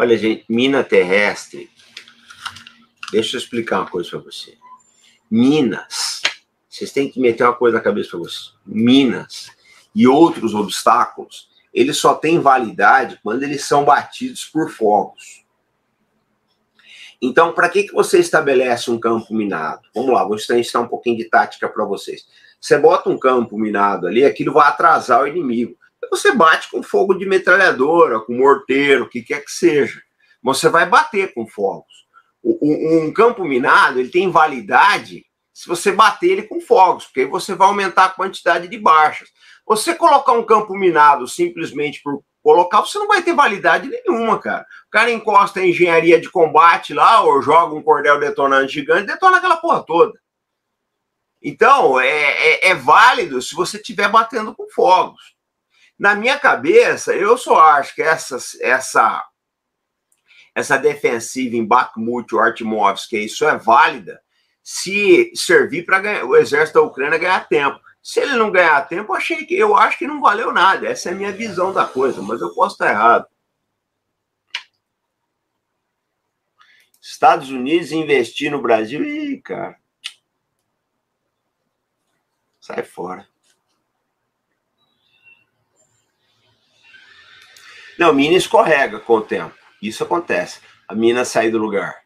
Olha, gente, mina terrestre, deixa eu explicar uma coisa para você. Minas, vocês têm que meter uma coisa na cabeça para vocês. Minas e outros obstáculos, eles só têm validade quando eles são batidos por fogos. Então, para que você estabelece um campo minado? Vamos lá, vou ensinar um pouquinho de tática para vocês. Você bota um campo minado ali, aquilo vai atrasar o inimigo. Você bate com fogo de metralhadora, com morteiro, o que quer que seja. Você vai bater com fogos. Um campo minado, ele tem validade se você bater ele com fogos, porque aí você vai aumentar a quantidade de baixas. Você colocar um campo minado simplesmente por colocar, você não vai ter validade nenhuma, cara. O cara encosta a engenharia de combate lá, ou joga um cordel detonante gigante, detona aquela porra toda. Então, é válido se você estiver batendo com fogos. Na minha cabeça, eu só acho que essa defensiva em Bakhmut, ou Artyomovsk, isso é válida se servir para o exército da Ucrânia ganhar tempo. Se ele não ganhar tempo, eu acho que não valeu nada. Essa é a minha visão da coisa, mas eu posso estar errado. Estados Unidos investir no Brasil... Ih, cara. Sai fora. Não, mina escorrega com o tempo. Isso acontece. A mina sai do lugar.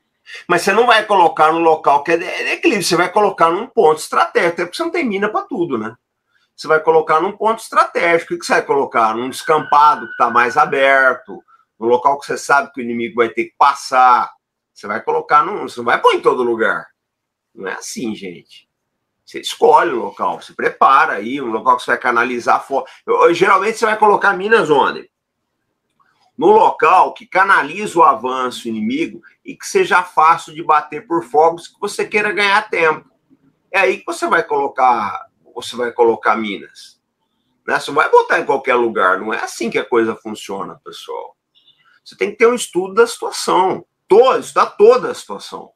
Mas você não vai colocar no local que é de equilíbrio. Você vai colocar num ponto estratégico. Até porque você não tem mina para tudo, né? Você vai colocar num ponto estratégico. O que você vai colocar? Num descampado que está mais aberto. No local que você sabe que o inimigo vai ter que passar. Você vai colocar num... Você não vai pôr em todo lugar. Não é assim, gente. Você escolhe o local. Você prepara aí. Um local que você vai canalizar fora. Geralmente você vai colocar minas onde? No local que canaliza o avanço inimigo e que seja fácil de bater por fogos, que você queira ganhar tempo. É aí que você vai colocar minas. Né? Você não vai botar em qualquer lugar, não é assim que a coisa funciona, pessoal. Você tem que ter um estudo da situação, estudar toda a situação.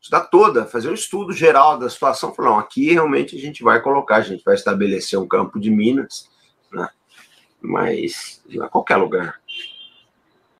Estudar toda, fazer um estudo geral da situação, falar, não, aqui realmente a gente vai estabelecer um campo de minas, né? Mas em qualquer lugar.